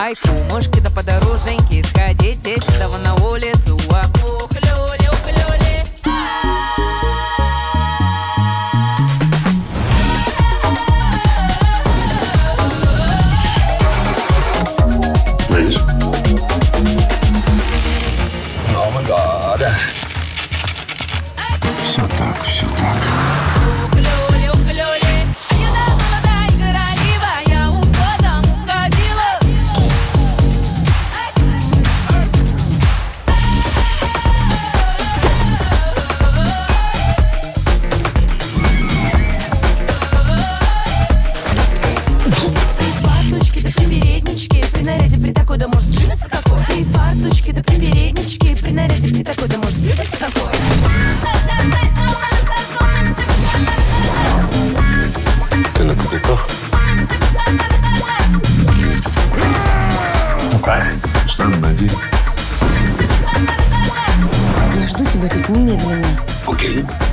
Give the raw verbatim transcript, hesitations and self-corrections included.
Айку, мушки-то подруженьки, сходите сюда на улицу, аку, хлюли, ухлюли. Зайдешь? Новый год. Все так, все так. Да может сживаться какой. При фарточке, да при передничке, при наряде, при такой, да может сживаться какой. Ты на кобяках? Ну как? Штаны надень. Я жду тебя тут немедленно. Окей.